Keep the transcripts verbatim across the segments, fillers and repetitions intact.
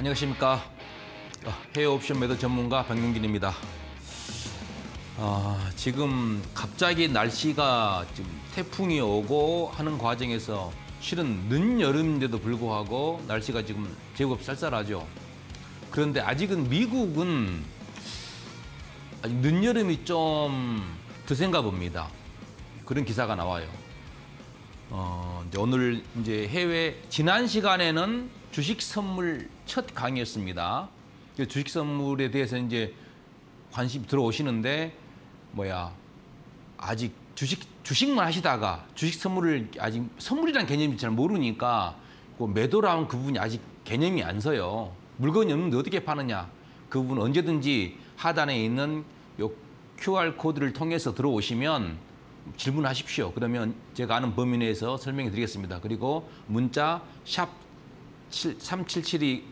안녕하십니까. 해외 옵션 매도 전문가 박명균입니다. 아, 지금 갑자기 날씨가 지금 태풍이 오고 하는 과정에서 실은 늦여름인데도 불구하고 날씨가 지금 제법 쌀쌀하죠. 그런데 아직은 미국은 아직 늦여름이 좀 드센가 봅니다. 그런 기사가 나와요. 어, 이제 오늘 이제 해외 지난 시간에는 주식 선물 첫 강의였습니다. 주식 선물에 대해서 이제 관심 들어오시는데 뭐야 아직 주식 주식만 하시다가 주식 선물을 아직 선물이란 개념이 잘 모르니까 그 매도라는 그 부분이 아직 개념이 안 서요. 물건이 없는데 어떻게 파느냐 그 부분 언제든지 하단에 있는 요 큐알 코드를 통해서 들어오시면. 질문하십시오. 그러면 제가 아는 범위 내에서 설명해 드리겠습니다. 그리고 문자 샵 삼칠칠이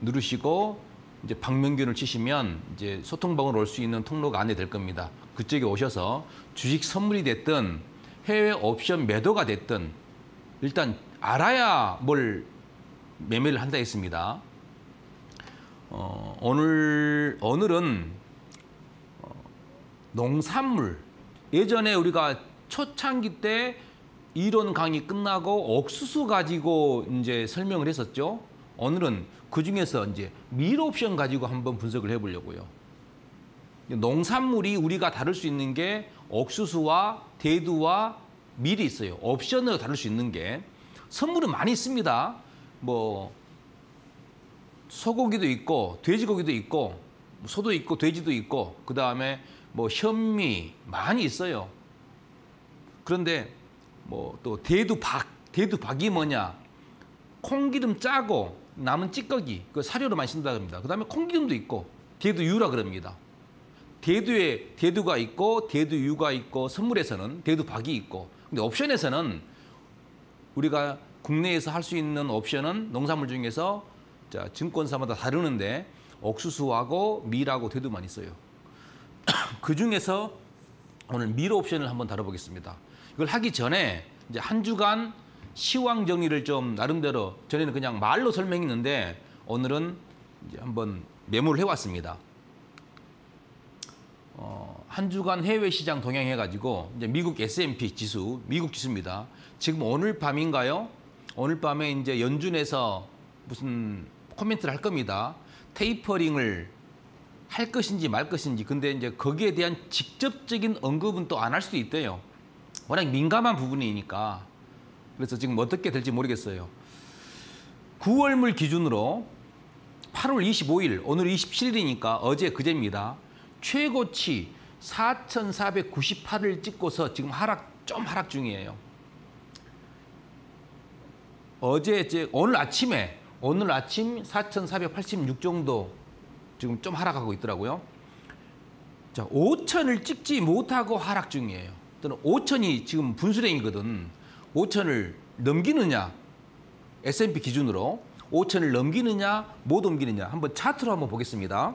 누르시고 이제 박명균을 치시면 이제 소통방으로 올 수 있는 통로가 안내될 겁니다. 그쪽에 오셔서 주식 선물이 됐든 해외 옵션 매도가 됐든 일단 알아야 뭘 매매를 한다 했습니다. 어, 오늘, 오늘은 농산물 예전에 우리가 초창기 때 이론 강의 끝나고 옥수수 가지고 이제 설명을 했었죠. 오늘은 그 중에서 이제 밀옵션 가지고 한번 분석을 해보려고요. 농산물이 우리가 다룰 수 있는 게 옥수수와 대두와 밀이 있어요. 옵션으로 다룰 수 있는 게 선물은 많이 있습니다. 뭐 소고기도 있고 돼지고기도 있고 소도 있고 돼지도 있고 그 다음에 뭐 현미 많이 있어요. 그런데 뭐 또 대두박, 대두박이 뭐냐? 콩기름 짜고 남은 찌꺼기 그 사료로 많이 쓴다 합니다. 그다음에 콩기름도 있고 대두유라 그럽니다. 대두에 대두가 있고 대두유가 있고 선물에서는 대두박이 있고 근데 옵션에서는 우리가 국내에서 할 수 있는 옵션은 농산물 중에서 자, 증권사마다 다르는데 옥수수하고 밀하고 대두만 있어요. 그 중에서 오늘 밀옵션을 한번 다뤄보겠습니다. 이걸 하기 전에 이제 한 주간 시황 정리를 좀 나름대로 전에는 그냥 말로 설명했는데 오늘은 이제 한번 메모를 해왔습니다. 어, 한 주간 해외 시장 동향해가지고 이제 미국 에스 앤 피 지수, 미국 지수입니다. 지금 오늘 밤인가요? 오늘 밤에 이제 연준에서 무슨 코멘트를 할 겁니다. 테이퍼링을 할 것인지 말 것인지 근데 이제 거기에 대한 직접적인 언급은 또 안 할 수도 있대요. 워낙 민감한 부분이니까 그래서 지금 어떻게 될지 모르겠어요. 구월물 기준으로 팔월 이십오일 오늘 이십칠일이니까 어제 그제입니다. 최고치 사천사백구십팔을 찍고서 지금 하락 좀 하락 중이에요. 어제 이제 오늘 아침에 오늘 아침 사천사백팔십육 정도 지금 좀 하락하고 있더라고요. 자, 오천을 찍지 못하고 하락 중이에요. 또는 오천이 지금 분수령이거든. 오천을 넘기느냐, 에스 앤 피 기준으로 오천을 넘기느냐, 못 넘기느냐. 한번 차트로 한번 보겠습니다.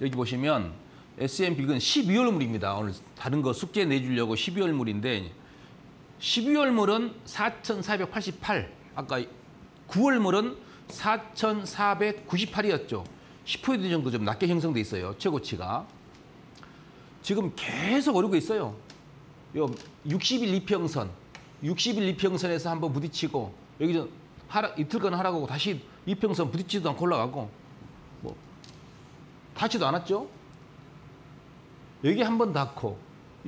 여기 보시면 에스 앤 피 이건 십이월물입니다. 오늘 다른 거 숙제 내주려고 십이월물인데 십이월물은 사천사백팔십팔, 아까 구월물은 사천사백구십팔이었죠. 십 퍼센트 정도 좀 낮게 형성돼 있어요. 최고치가. 지금 계속 오르고 있어요. 육십일 이평선, 육십일 이평선에서 한번 부딪히고 여기서 하락, 이틀간 하락하고 다시 이평선 부딪히지도 않고 올라가고 뭐 닿지도 않았죠. 여기 한번 닿고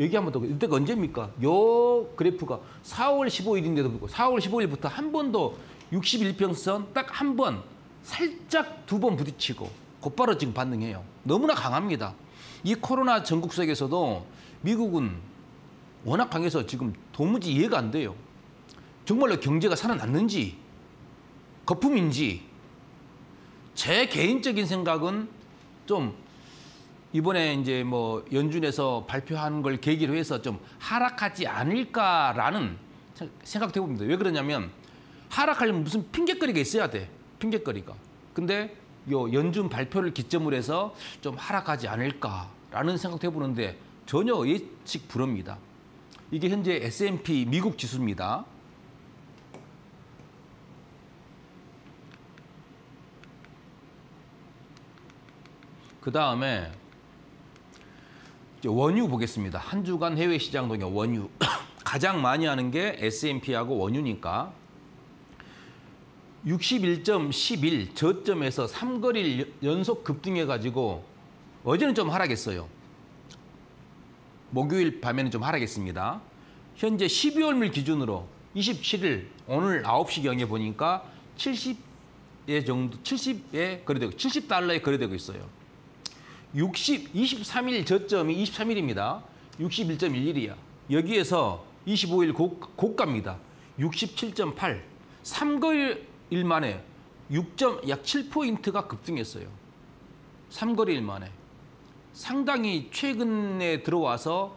여기 한번 닿고 이때가 언제입니까? 요 그래프가 사월 십오일인데도 불구하고 사월 십오일부터 한 번도 육십일 평선 딱 한 번, 살짝 두 번 부딪히고 곧바로 지금 반응해요. 너무나 강합니다. 이 코로나 전국 속에서도 미국은 워낙 강해서 지금 도무지 이해가 안 돼요. 정말로 경제가 살아났는지 거품인지 제 개인적인 생각은 좀 이번에 이제 뭐 연준에서 발표한 걸 계기로 해서 좀 하락하지 않을까라는 생각도 해봅니다. 왜 그러냐면 하락하려면 무슨 핑계거리가 있어야 돼. 핑계거리가. 근데 요 연준 발표를 기점으로 해서 좀 하락하지 않을까라는 생각도 해보는데 전혀 예측 불허입니다. 이게 현재 에스 앤 피 미국 지수입니다. 그 다음에 원유 보겠습니다. 한 주간 해외 시장 동향 원유. 가장 많이 하는 게 에스 앤 피하고 원유니까 육십일 점 일일 저점에서 삼 거리를 연속 급등해가지고 어제는 좀 하락했어요. 목요일 밤에는 좀 하락했습니다. 현재 십이월 말 기준으로 이십칠일 오늘 아홉 시경에 보니까 칠십에 정도, 칠십에 거래되고, 칠십 달러에 거래되고 있어요. 육십, 이십삼 일 저점이 이십삼 일입니다. 육십일 점 일일이야. 여기에서 이십오일 고, 고가입니다. 육십칠 점 팔. 삼 거리일 만에 육 점 약 칠 포인트가 급등했어요. 삼 거리일 만에. 상당히 최근에 들어와서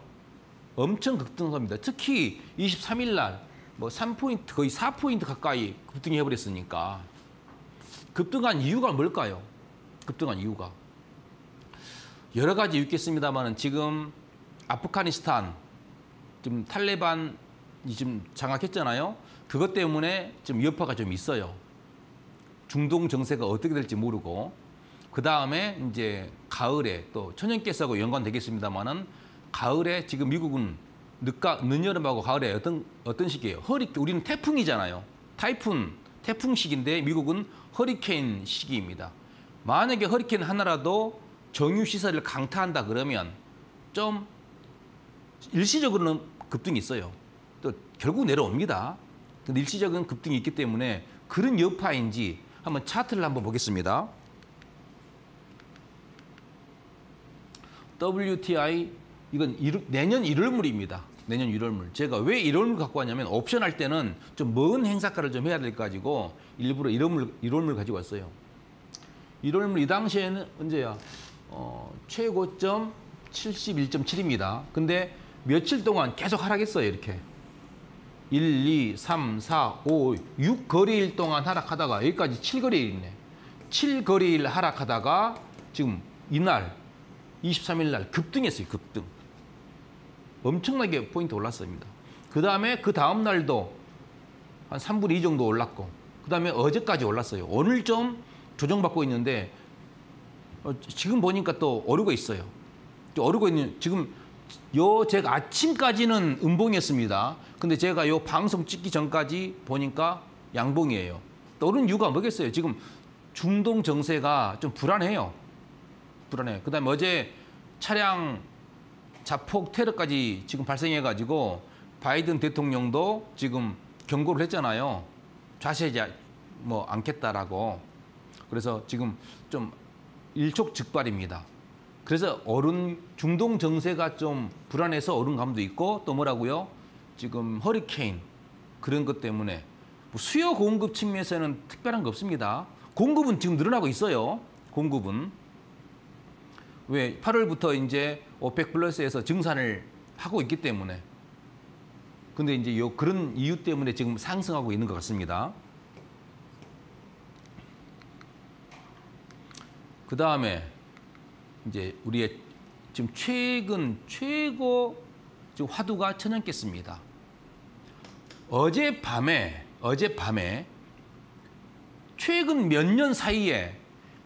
엄청 급등합니다. 특히 이십삼 일 날 뭐 삼 포인트 거의 사 포인트 가까이 급등해버렸으니까. 급등한 이유가 뭘까요? 급등한 이유가. 여러 가지 있겠습니다만 지금 아프가니스탄, 지금 탈레반이 지금 장악했잖아요. 그것 때문에 지금 여파가 좀 있어요. 중동 정세가 어떻게 될지 모르고. 그 다음에 이제 가을에 또 천연가스하고 연관되겠습니다만은 가을에 지금 미국은 늦가, 늦여름하고 가을에 어떤, 어떤 시기예요? 허리, 우리는 태풍이잖아요. 타이푼, 태풍 시기인데 미국은 허리케인 시기입니다. 만약에 허리케인 하나라도 정유시설을 강타한다 그러면 좀 일시적으로는 급등이 있어요. 또 결국 내려옵니다. 근데 일시적인 급등이 있기 때문에 그런 여파인지 한번 차트를 한번 보겠습니다. 더블유 티 아이 이건 일, 내년 일월물입니다. 내년 일월물. 제가 왜 일월물 갖고 왔냐면 옵션 할 때는 좀 먼 행사가를 좀 해야 될 가지고 일부러 일월물 일월물 가지고 왔어요. 일월물 이 당시에는 언제야? 어, 최고점 칠십일 점 칠입니다. 근데 며칠 동안 계속 하락했어요. 이렇게. 일, 이, 삼, 사, 오, 육 거리일 동안 하락하다가 여기까지 칠 거리일이네. 칠 거리일 하락하다가 지금 이날 이십삼 일 날 급등했어요. 급등. 엄청나게 포인트 올랐습니다. 그 다음에 그 다음 날도 한 삼분의 이 정도 올랐고 그 다음에 어제까지 올랐어요. 오늘 좀 조정받고 있는데 지금 보니까 또 오르고 있어요. 오르고 있는 지금 요 제가 아침까지는 음봉이었습니다. 근데 제가 요 방송 찍기 전까지 보니까 양봉이에요. 또 오른 이유가 뭐겠어요? 지금 중동 정세가 좀 불안해요. 불안해. 그다음에 어제 차량 자폭 테러까지 지금 발생해가지고 바이든 대통령도 지금 경고를 했잖아요. 자세하지 뭐 않겠다라고. 그래서 지금 좀 일촉즉발입니다. 그래서 오른 중동 정세가 좀 불안해서 오른 감도 있고 또 뭐라고요? 지금 허리케인 그런 것 때문에 뭐 수요 공급 측면에서는 특별한 거 없습니다. 공급은 지금 늘어나고 있어요. 공급은. 왜 팔월부터 이제 오펙 플러스에서 증산을 하고 있기 때문에. 근데 이제 요 그런 이유 때문에 지금 상승하고 있는 것 같습니다. 그 다음에 이제 우리의 지금 최근 최고 지금 화두가 천연가스입니다. 어젯밤에 어젯밤에 최근 몇 년 사이에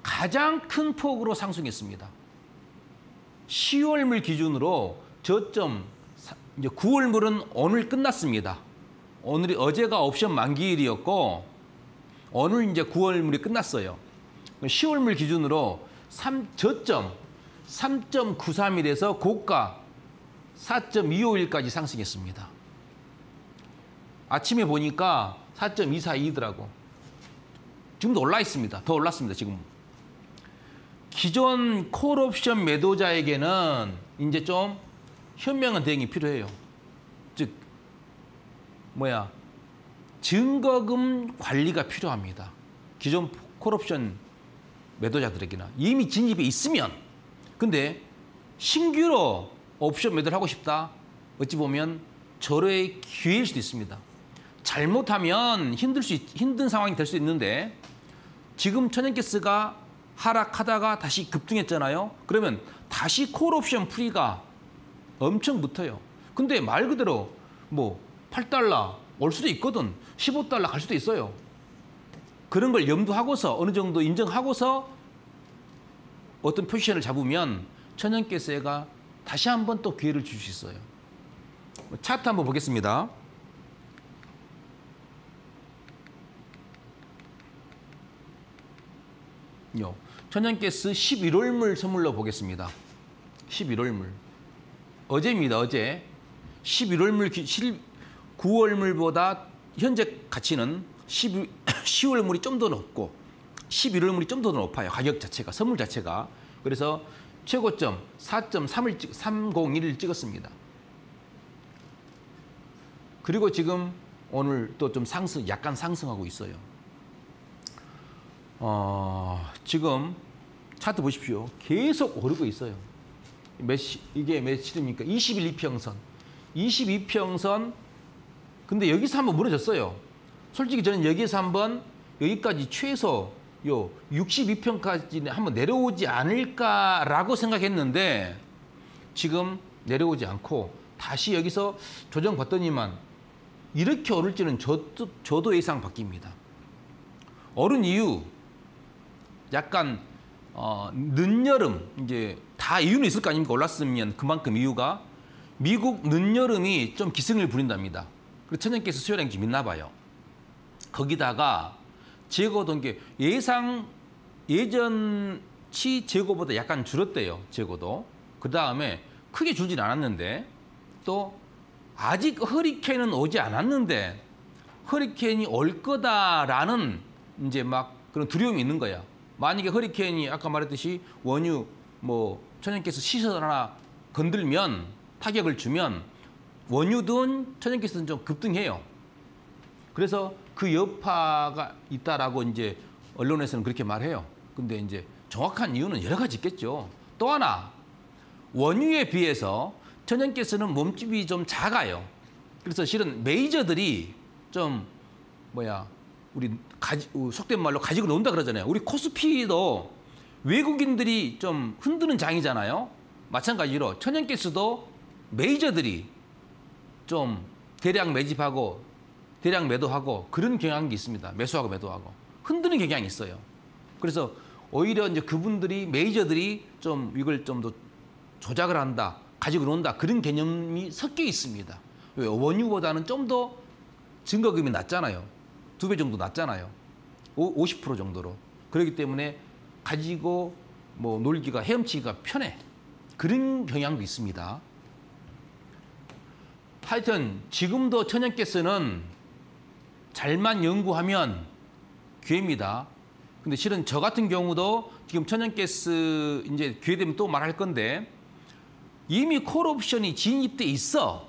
가장 큰 폭으로 상승했습니다. 시월물 기준으로 저점 이제 구월물은 오늘 끝났습니다. 오늘이 어제가 옵션 만기일이었고 오늘 이제 구월물이 끝났어요. 시월물 기준으로 삼, 저점 삼 점 구삼일에서 고가 사 점 이오일까지 상승했습니다. 아침에 보니까 사 점 이사이더라고. 지금도 올라 있습니다. 더 올랐습니다. 지금. 기존 콜옵션 매도자에게는 이제 좀 현명한 대응이 필요해요. 즉, 뭐야, 증거금 관리가 필요합니다. 기존 콜옵션 매도자들에게나 이미 진입이 있으면. 근데 신규로 옵션 매도를 하고 싶다. 어찌 보면 절호의 기회일 수도 있습니다. 잘못하면 힘들 수, 있, 힘든 상황이 될 수 있는데 지금 천연가스가 하락하다가 다시 급등했잖아요. 그러면 다시 콜옵션 프리가 엄청 붙어요. 근데 말 그대로 뭐 팔 달러 올 수도 있거든. 십오 달러 갈 수도 있어요. 그런 걸 염두하고서 어느 정도 인정하고서 어떤 포지션을 잡으면 천연가스가 다시 한번 또 기회를 줄 수 있어요. 차트 한번 보겠습니다. 요 천연가스 십일월물 선물로 보겠습니다. 십일월물. 어제입니다. 어제. 십일월물 구월물보다 현재 가치는 시월물이 좀 더 높고 십일월물이 좀 더 높아요. 가격 자체가, 선물 자체가. 그래서 최고점 사 점 삼공일을 찍었습니다. 그리고 지금 오늘 또 좀 상승, 약간 상승하고 있어요. 어, 지금 차트 보십시오. 계속 오르고 있어요. 몇 시, 이게 몇 시입니까? 이십일 이평선. 이십이 평선. 근데 여기서 한번 무너졌어요. 솔직히 저는 여기에서 한번 여기까지 최소 요 육십이 평까지는 한번 내려오지 않을까라고 생각했는데 지금 내려오지 않고 다시 여기서 조정받더니만 이렇게 오를지는 저도, 저도 예상 바뀝니다. 오른 이유 약간 어, 늦여름 이제 다 이유는 있을 거 아닙니까? 올랐으면 그만큼 이유가 미국 늦여름이 좀 기승을 부린답니다. 그래서 천연가스 수요량이 좀 있나 봐요. 거기다가 재고도 게 예상 예전치 재고보다 약간 줄었대요. 재고도. 그다음에 크게 줄진 않았는데 또 아직 허리케인은 오지 않았는데 허리케인이 올 거다라는 이제 막 그런 두려움이 있는 거야. 만약에 허리케인이 아까 말했듯이 원유 뭐 천연가스 시설 하나 건들면 타격을 주면 원유든 천연가스든 좀 급등해요. 그래서 그 여파가 있다라고 이제 언론에서는 그렇게 말해요. 근데 이제 정확한 이유는 여러 가지 있겠죠. 또 하나 원유에 비해서 천연가스는 몸집이 좀 작아요. 그래서 실은 메이저들이 좀 뭐야 우리 가지, 속된 말로 가지고 논다 그러잖아요. 우리 코스피도 외국인들이 좀 흔드는 장이잖아요. 마찬가지로 천연가스도 메이저들이 좀 대량 매집하고 대량 매도하고 그런 경향이 있습니다. 매수하고 매도하고 흔드는 경향이 있어요. 그래서 오히려 이제 그분들이 메이저들이 좀 이걸 좀 더 조작을 한다, 가지고 논다 그런 개념이 섞여 있습니다. 왜? 원유보다는 좀 더 증거금이 낮잖아요. 두 배 정도 낮잖아요. 오십 퍼센트 정도로. 그렇기 때문에 가지고 뭐 놀기가 헤엄치기가 편해. 그런 경향도 있습니다. 하여튼 지금도 천연가스는 잘만 연구하면 기회입니다. 근데 실은 저 같은 경우도 지금 천연가스 이제 기회 되면 또 말할 건데 이미 콜옵션이 진입돼 있어.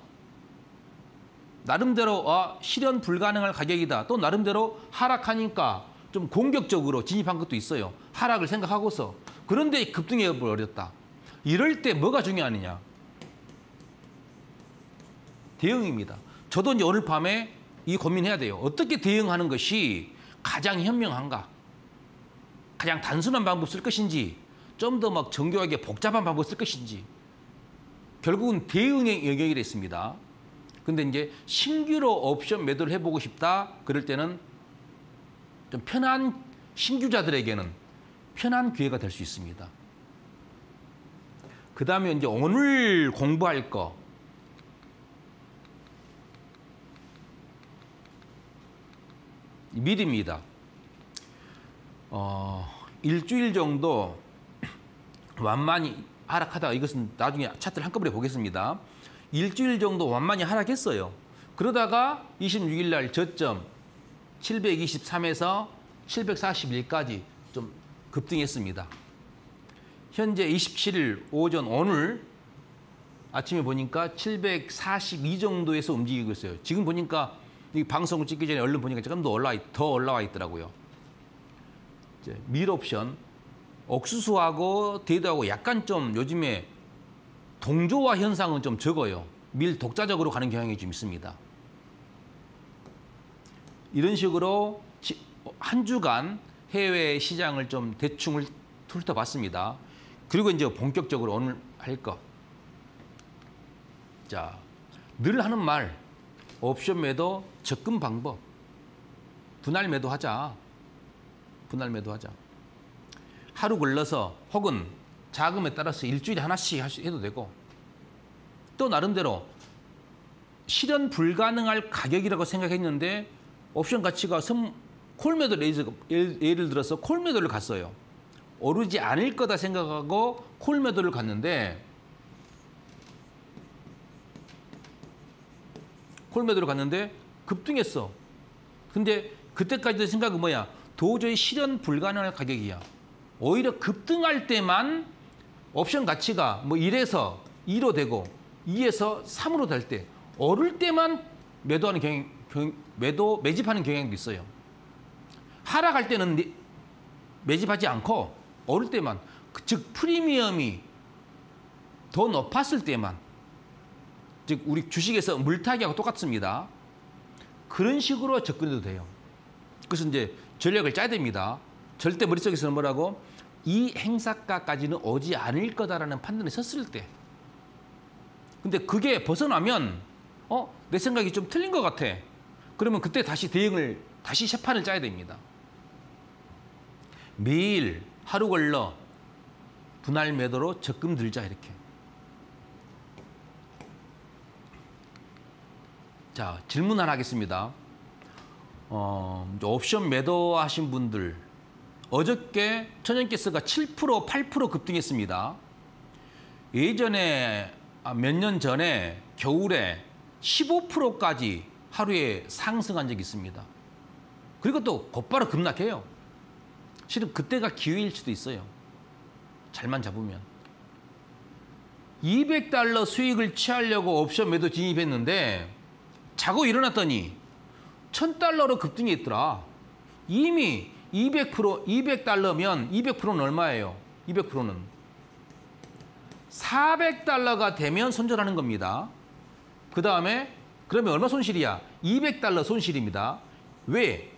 나름대로 아, 실현 불가능할 가격이다. 또 나름대로 하락하니까 좀 공격적으로 진입한 것도 있어요. 하락을 생각하고서. 그런데 급등해버렸다. 이럴 때 뭐가 중요하느냐. 대응입니다. 저도 이제 오늘 밤에 이 고민해야 돼요. 어떻게 대응하는 것이 가장 현명한가. 가장 단순한 방법 쓸 것인지 좀 더 막 정교하게 복잡한 방법 쓸 것인지. 결국은 대응의 영역이 있습니다. 근데 이제 신규로 옵션 매도를 해보고 싶다. 그럴 때는 좀 편한 신규자들에게는 편한 기회가 될 수 있습니다. 그 다음에 이제 오늘 공부할 거. 밀입니다. 어, 일주일 정도 완만히 하락하다가 이것은 나중에 차트를 한꺼번에 보겠습니다. 일주일 정도 완만히 하락했어요. 그러다가 이십육일 날 저점 칠백이십삼에서 칠백사십일까지 좀 급등했습니다. 현재 이십칠일 오전 오늘 아침에 보니까 칠백사십이 정도에서 움직이고 있어요. 지금 보니까 이 방송을 찍기 전에 얼른 보니까 조금 더 올라 더 올라와 있더라고요. 이제 밀옵션 옥수수하고 대두하고 약간 좀 요즘에 동조화 현상은 좀 적어요. 밀 독자적으로 가는 경향이 좀 있습니다. 이런 식으로 한 주간 해외 시장을 좀 대충 훑어봤습니다. 그리고 이제 본격적으로 오늘 할 것. 자, 늘 하는 말. 옵션 매도 접근 방법. 분할 매도하자. 분할 매도하자. 하루 걸러서 혹은 자금에 따라서 일주일에 하나씩 해도 되고 또 나름대로 실현 불가능할 가격이라고 생각했는데 옵션 가치가 콜매도 레이저 예를 들어서 콜매도를 갔어요. 오르지 않을 거다 생각하고 콜매도를 갔는데 콜매도를 갔는데 급등했어. 근데 그때까지도 생각은 뭐야? 도저히 실현 불가능할 가격이야. 오히려 급등할 때만 옵션 가치가 뭐 일에서 이로 되고 이에서 삼으로 될 때 오를 때만 매도하는 경향, 경, 매도 매집하는 경향도 있어요. 하락할 때는 매집하지 않고 오를 때만, 즉 프리미엄이 더 높았을 때만, 즉 우리 주식에서 물타기하고 똑같습니다. 그런 식으로 접근해도 돼요. 그래서 이제 전략을 짜야 됩니다. 절대 머릿속에서는 뭐라고? 이 행사가까지는 오지 않을 거다라는 판단에 섰을 때. 근데 그게 벗어나면 어? 내 생각이 좀 틀린 것 같아. 그러면 그때 다시 대응을, 다시 세판을 짜야 됩니다. 매일 하루 걸러 분할 매도로 적금 들자 이렇게. 자, 질문 하나 하겠습니다. 어, 옵션 매도하신 분들, 어저께 천연가스가 칠 퍼센트, 팔 퍼센트 급등했습니다. 예전에, 아, 몇 년 전에 겨울에 십오 퍼센트까지 하루에 상승한 적이 있습니다. 그리고 또 곧바로 급락해요. 실은 그때가 기회일 수도 있어요. 잘만 잡으면. 이백 달러 수익을 취하려고 옵션 매도 진입했는데 자고 일어났더니 천 달러로 급등이 있더라. 이미 이백 퍼센트, 이백 달러면 이백 퍼센트는 얼마예요? 이백 퍼센트는 사백 달러가 되면 손절하는 겁니다. 그 다음에 그러면 얼마 손실이야? 이백 달러 손실입니다. 왜?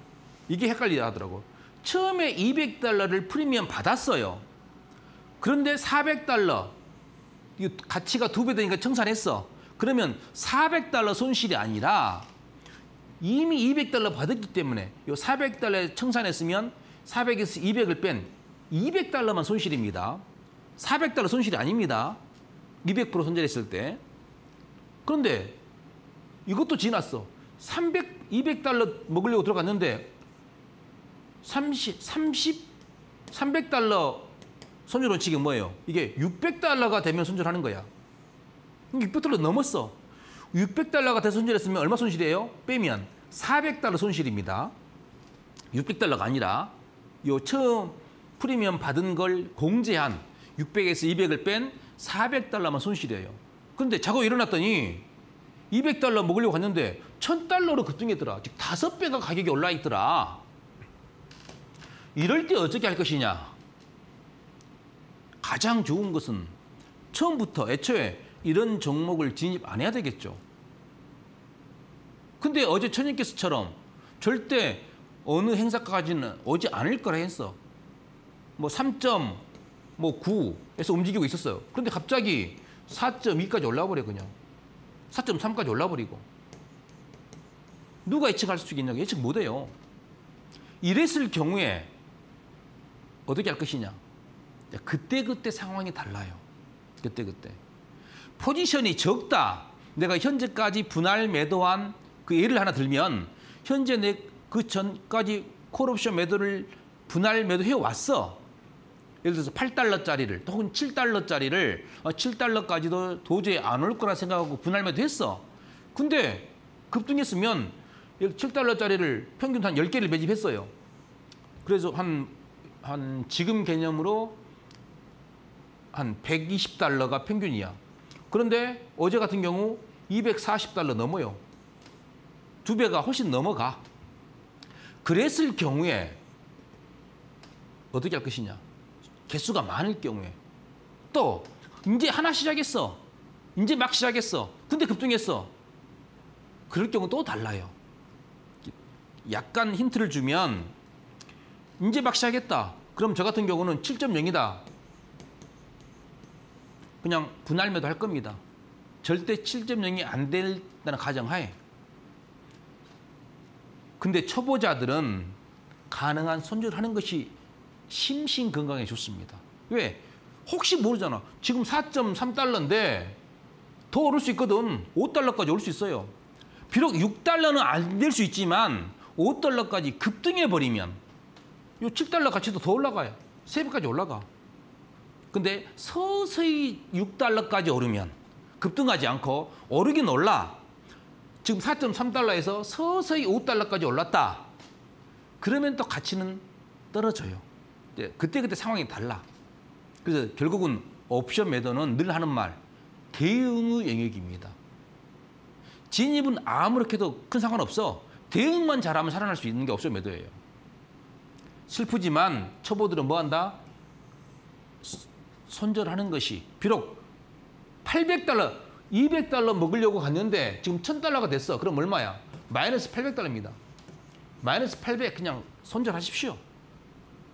이게 헷갈리다 하더라고. 처음에 이백 달러를 프리미엄 받았어요. 그런데 사백 달러, 이거 가치가 두 배 되니까 청산했어. 그러면 사백 달러 손실이 아니라 이미 이백 달러 받았기 때문에 이 사백 달러에 청산했으면 사백에서 이백을 뺀 이백 달러만 손실입니다. 사백 달러 손실이 아닙니다. 이백 퍼센트 손절했을 때. 그런데 이것도 지났어. 삼백, 이백 달러 먹으려고 들어갔는데 삼십, 삼십, 삼백 달러 손절 원칙이 뭐예요? 이게 육백 달러가 되면 손절하는 거야. 육백 달러 넘었어. 육백 달러가 돼서 손절했으면 얼마 손실이에요? 빼면 사백 달러 손실입니다. 육백 달러가 아니라 요 처음 프리미엄 받은 걸 공제한 육백에서 이백을 뺀 사백 달러만 손실이에요. 근데 자고 일어났더니 이백 달러 먹으려고 갔는데 천 달러로 급등했더라. 즉 다섯 배가 가격이 올라있더라. 이럴 때 어떻게 할 것이냐? 가장 좋은 것은 처음부터 애초에 이런 종목을 진입 안 해야 되겠죠. 근데 어제 천연가스처럼 절대 어느 행사까지는 오지 않을 거라 했어. 뭐 삼 점 구에서 움직이고 있었어요. 그런데 갑자기 사 점 이까지 올라버려 그냥. 사 점 삼까지 올라버리고. 누가 예측할 수 있냐고. 예측 못해요. 이랬을 경우에 어떻게 할 것이냐. 그때그때 상황이 달라요. 그때그때. 포지션이 적다. 내가 현재까지 분할 매도한 그 예를 하나 들면 현재 내 그 전까지 콜옵션 매도를 분할 매도해왔어. 예를 들어서 팔 달러짜리를 혹은 칠 달러짜리를 칠 달러까지도 도저히 안 올 거라 생각하고 분할 매도했어. 근데 급등했으면 칠 달러짜리를 평균 한 열 개를 매집했어요. 그래서 한, 한 지금 개념으로 한 백이십 달러가 평균이야. 그런데 어제 같은 경우 이백사십 달러 넘어요. 두 배가 훨씬 넘어가. 그랬을 경우에 어떻게 할 것이냐. 개수가 많을 경우에. 또 이제 하나 시작했어. 이제 막 시작했어. 근데 급등했어. 그럴 경우 또 달라요. 약간 힌트를 주면 이제 막 시작했다. 그럼 저 같은 경우는 칠 점 영이다. 그냥 분할 매도 할 겁니다. 절대 칠 점 영이 안 된다는 가정하에. 근데 초보자들은 가능한 손절하는 것이 심신 건강에 좋습니다. 왜? 혹시 모르잖아. 지금 사 점 삼 달러인데 더 오를 수 있거든. 오 달러까지 올 수 있어요. 비록 육 달러는 안 될 수 있지만 오 달러까지 급등해버리면 요 칠 달러 가치도 더 올라가요. 세 배까지 올라가. 근데 서서히 육 달러까지 오르면 급등하지 않고 오르긴 올라. 지금 사 점 삼 달러에서 서서히 오 달러까지 올랐다. 그러면 또 가치는 떨어져요. 그때그때 상황이 달라. 그래서 결국은 옵션 매도는 늘 하는 말, 대응의 영역입니다. 진입은 아무렇게 해도 큰 상관없어. 대응만 잘하면 살아날 수 있는 게 옵션 매도예요. 슬프지만 초보들은 뭐 한다? 손절하는 것이. 비록 팔백 달러, 이백 달러 먹으려고 갔는데 지금 천 달러가 됐어. 그럼 얼마야? 마이너스 팔백 달러입니다. 마이너스 팔백 그냥 손절하십시오.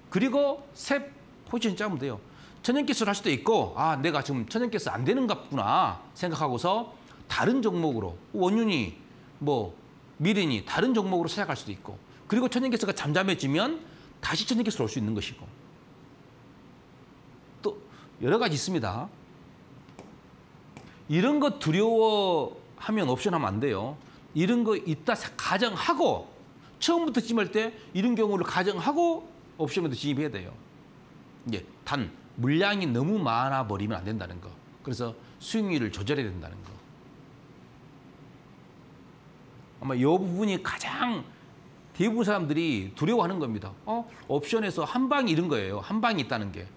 그리고 새 포지션 짜면 돼요. 천연기술 할 수도 있고, 아, 내가 지금 천연기술 안 되는 것 같구나 생각하고서 다른 종목으로, 원유니, 뭐, 미리니 다른 종목으로 시작할 수도 있고, 그리고 천연기술가 잠잠해지면 다시 천연기술 올 수 있는 것이고, 또 여러 가지 있습니다. 이런 거 두려워하면 옵션 하면 안 돼요. 이런 거 있다 가정하고, 처음부터 진입할 때 이런 경우를 가정하고 옵션에도 진입해야 돼요. 예, 단 물량이 너무 많아 버리면 안 된다는 거. 그래서 수익률을 조절해야 된다는 거. 아마 이 부분이 가장 대부분 사람들이 두려워하는 겁니다. 어? 옵션에서 한 방이 이런 거예요. 한 방이 있다는 게.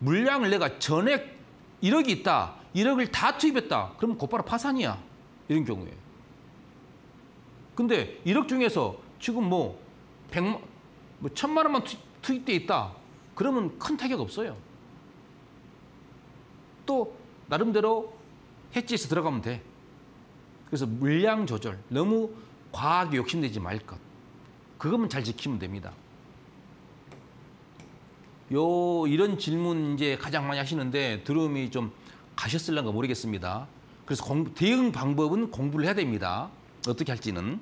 물량을 내가 전액 일억이 있다. 일억을 다 투입했다. 그럼 곧바로 파산이야. 이런 경우에. 근데 일억 중에서 지금 뭐 백만, 뭐 천만 원만 투, 투입돼 있다. 그러면 큰 타격 없어요. 또 나름대로 해지에서 들어가면 돼. 그래서 물량 조절, 너무 과하게 욕심내지 말 것. 그것만 잘 지키면 됩니다. 요 이런 질문 이제 가장 많이 하시는데 두려움이 좀 가셨을란가 모르겠습니다. 그래서 공부, 대응 방법은 공부를 해야 됩니다. 어떻게 할지는.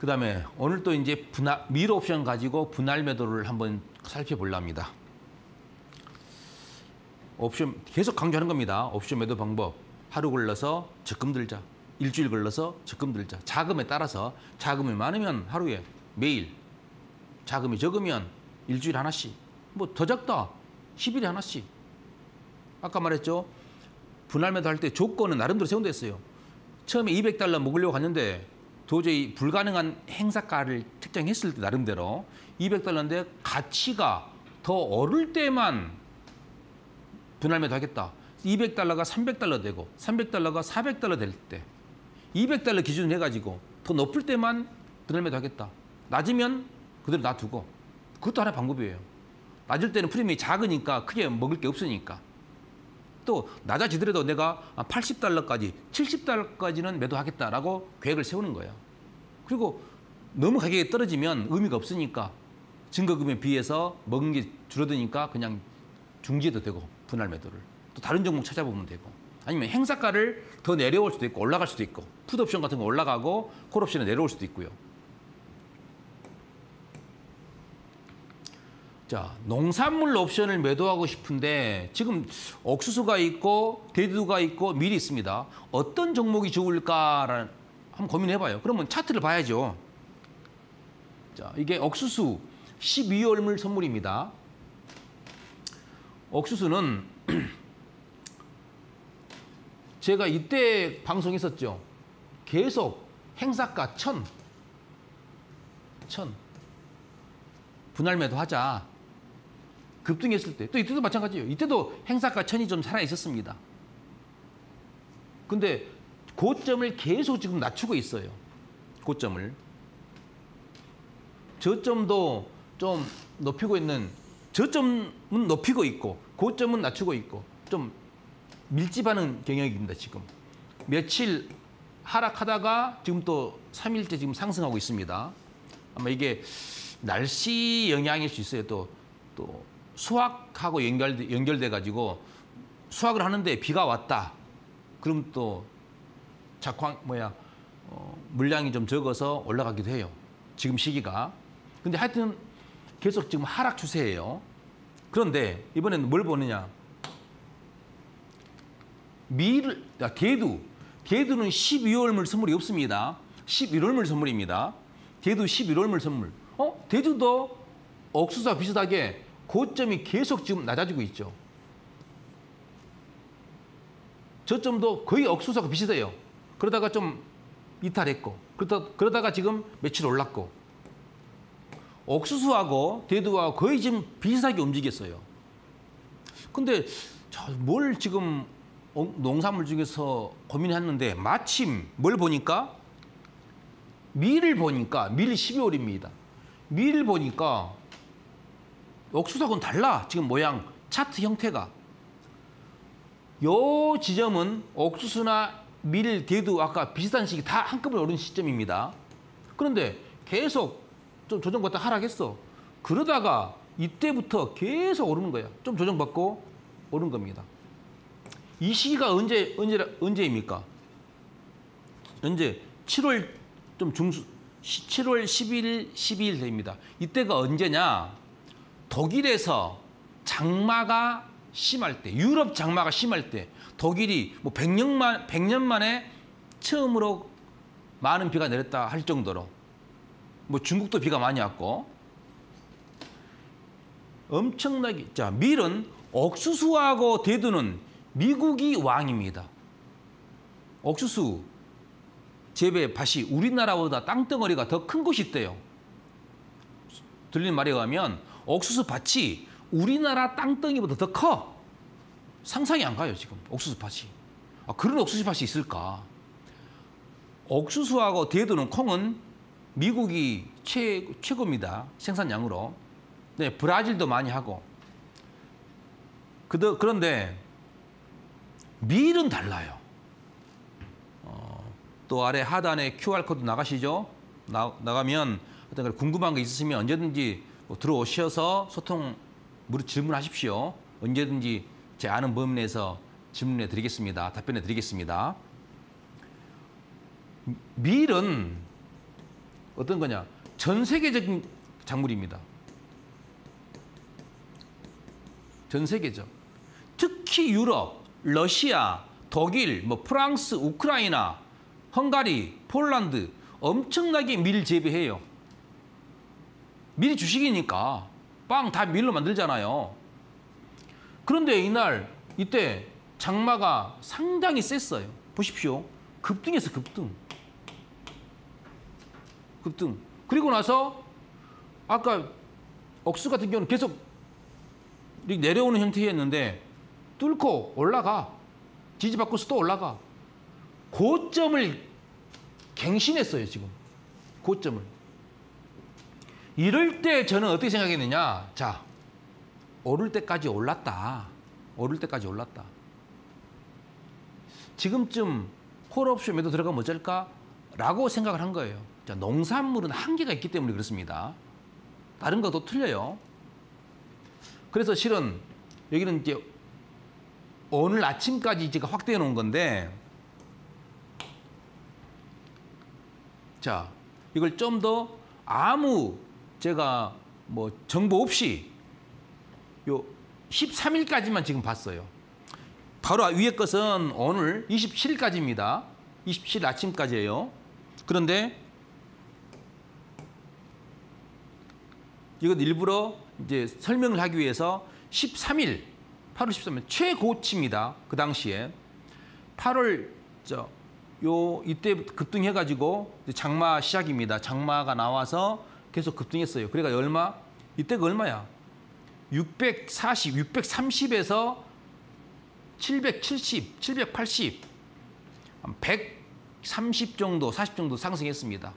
그다음에 오늘 또 이제 분할, 미러 옵션 가지고 분할 매도를 한번 살펴보려 합니다. 옵션 계속 강조하는 겁니다. 옵션 매도 방법. 하루 걸러서 적금 들자. 일주일 걸러서 적금 들자. 자금에 따라서 자금이 많으면 하루에 매일, 자금이 적으면 일주일에 하나씩, 뭐 더 작다 십 일에 하나씩. 아까 말했죠. 분할 매도 할 때 조건은 나름대로 세운다 했어요. 처음에 이백 달러 먹으려고 갔는데 도저히 불가능한 행사가를 특정했을 때 나름대로 이백 달러인데 가치가 더 오를 때만 분할 매도 하겠다. 이백 달러가 삼백 달러 되고 삼백 달러가 사백 달러 될 때 이백 달러 기준으로 해가지고 더 높을 때만 분할 매도 하겠다. 낮으면 그대로 놔두고. 그것도 하나의 방법이에요. 낮을 때는 프리미엄이 작으니까 크게 먹을 게 없으니까. 또 낮아지더라도 내가 팔십 달러까지, 칠십 달러까지는 매도하겠다라고 계획을 세우는 거예요. 그리고 너무 가격이 떨어지면 의미가 없으니까 증거금에 비해서 먹은 게 줄어드니까 그냥 중지해도 되고 분할 매도를. 또 다른 종목 찾아보면 되고. 아니면 행사가를 더 내려올 수도 있고 올라갈 수도 있고. 풋옵션 같은 거 올라가고 콜옵션은 내려올 수도 있고요. 자, 농산물 옵션을 매도하고 싶은데 지금 옥수수가 있고 대두가 있고 밀이 있습니다. 어떤 종목이 좋을까라는 한번 고민해봐요. 그러면 차트를 봐야죠. 자, 이게 옥수수 십이 월물 선물입니다. 옥수수는 제가 이때 방송했었죠. 계속 행사가 천, 천 분할 매도하자. 급등했을 때, 또 이때도 마찬가지예요. 이때도 행사가 천이 좀 살아있었습니다. 근데 고점을 계속 지금 낮추고 있어요. 고점을. 저점도 좀 높이고 있는, 저점은 높이고 있고 고점은 낮추고 있고 좀 밀집하는 경향입니다. 지금. 며칠 하락하다가 지금 또 삼 일째 지금 상승하고 있습니다. 아마 이게 날씨 영향일 수 있어요. 또, 또. 수확하고 연결, 연결돼가지고 수확을 하는데 비가 왔다. 그럼 또 작황, 뭐야, 어, 물량이 좀 적어서 올라가기도 해요. 지금 시기가. 근데 하여튼 계속 지금 하락 추세예요. 그런데 이번에는 뭘 보느냐? 미를, 아, 대두. 대두는 십이월물 선물이 없습니다. 십일월물 선물입니다. 대두 십일월물 선물. 어? 대두도 억수사 비슷하게 고점이 계속 지금 낮아지고 있죠. 저점도 거의 억수사가 비슷해요. 그러다가 좀 이탈했고, 그러다, 그러다가 지금 며칠 올랐고, 옥수수하고 대두하고 거의 지금 비슷하게 움직였어요. 근데 뭘 지금 농산물 중에서 고민했는데 마침 뭘 보니까 밀을 보니까 밀이 십이월입니다. 밀을 보니까 옥수수하고는 달라. 지금 모양, 차트 형태가. 요 지점은 옥수수나 밀, 대두 아까 비슷한 시기 다 한꺼번에 오른 시점입니다. 그런데 계속 좀 조정받다 하락했어. 그러다가 이때부터 계속 오르는 거야. 좀 조정받고 오른 겁니다. 이 시기가 언제, 언제, 언제입니까? 언제? 칠월 좀 중순, 칠월 십일, 십이일 됩니다. 이때가 언제냐? 독일에서 장마가 심할 때, 유럽 장마가 심할 때, 독일이 뭐 백 년 만에 처음으로 많은 비가 내렸다 할 정도로, 뭐 중국도 비가 많이 왔고, 엄청나게. 자, 밀은 옥수수하고 대두는 미국이 왕입니다. 옥수수 재배 밭이 우리나라보다 땅덩어리가 더 큰 곳이 있대요. 들린 말에 의하면 옥수수 밭이 우리나라 땅덩이보다 더 커. 상상이 안 가요, 지금. 옥수수 밭이. 아, 그런 옥수수 밭이 있을까? 옥수수하고 대두는, 콩은 미국이 최, 최고입니다. 생산량으로. 네, 브라질도 많이 하고. 그더, 그런데 밀은 달라요. 어, 또 아래 하단에 큐알 코드 나가시죠? 나, 나가면 하여튼 궁금한 게 있으시면 언제든지 뭐 들어오셔서 소통 무료 질문하십시오. 언제든지 제 아는 범위 내에서 질문해 드리겠습니다. 답변해 드리겠습니다. 밀은 어떤 거냐? 전 세계적인 작물입니다. 전 세계적. 특히 유럽, 러시아, 독일, 뭐 프랑스, 우크라이나, 헝가리, 폴란드 엄청나게 밀 재배해요. 밀이 주식이니까. 빵 다 밀로 만들잖아요. 그런데 이날, 이때 장마가 상당히 셌어요. 보십시오. 급등했어, 급등. 급등. 그리고 나서 아까 옥수 같은 경우는 계속 내려오는 형태였는데 뚫고 올라가. 지지받고서 또 올라가. 고점을 갱신했어요, 지금. 고점을. 이럴 때 저는 어떻게 생각했느냐. 자, 오를 때까지 올랐다. 오를 때까지 올랐다. 지금쯤 콜옵션 매도 들어가면 어쩔까? 라고 생각을 한 거예요. 자, 농산물은 한계가 있기 때문에 그렇습니다. 다른 것도 틀려요. 그래서 실은 여기는 이제 오늘 아침까지 제가 확대해 놓은 건데, 자, 이걸 좀 더 아무 제가 뭐 정보 없이 요 십삼일까지만 지금 봤어요. 바로 위에 것은 오늘 이십칠일까지입니다. 이십칠일 아침까지예요. 그런데 이건 일부러 이제 설명을 하기 위해서 십삼일, 팔월 십삼일 최고치입니다. 그 당시에 팔월 저 요 이때 급등해가지고 장마 시작입니다. 장마가 나와서 계속 급등했어요. 그러니까 얼마? 이때가 얼마야? 육백사십, 육백삼십에서 칠백칠십, 칠백팔십, 백삼십 정도, 사십 정도 상승했습니다.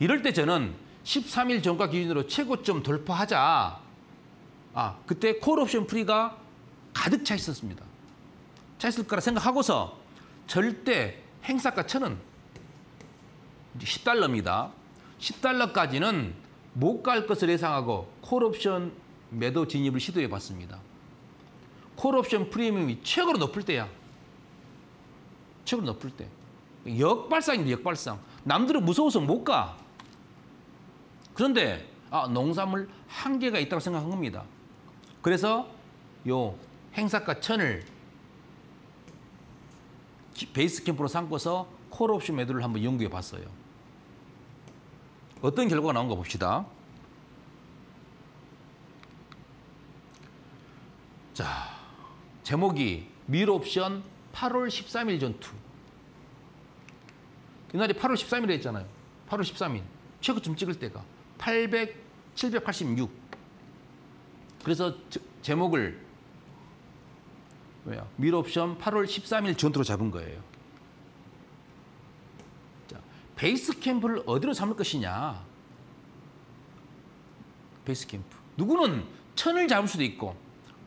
이럴 때 저는 십삼일 종가 기준으로 최고점 돌파하자. 아, 그때 콜옵션 프리가 가득 차 있었습니다. 차 있을 거라 생각하고서 절대 행사가 천원, 십 달러입니다. 십 달러까지는 못 갈 것을 예상하고 콜옵션 매도 진입을 시도해봤습니다. 콜옵션 프리미엄이 최고로 높을 때야. 최고로 높을 때. 역발상입니다, 역발상. 남들은 무서워서 못 가. 그런데 아, 농산물 한계가 있다고 생각한 겁니다. 그래서 요 행사가 천을 베이스 캠프로 삼고서 콜옵션 매도를 한번 연구해 봤어요. 어떤 결과가 나온가 봅시다. 자, 제목이 밀옵션 팔월 십삼일 전투. 이날이 팔월 십삼일에 했잖아요. 팔월 십삼일. 최고점 찍을 때가. 팔백, 칠백팔십육. 그래서 제, 제목을 뭐야? 밀옵션 팔월 십삼일 전투로 잡은 거예요. 자, 베이스 캠프를 어디로 삼을 것이냐. 베이스 캠프. 누구는 천을 잡을 수도 있고,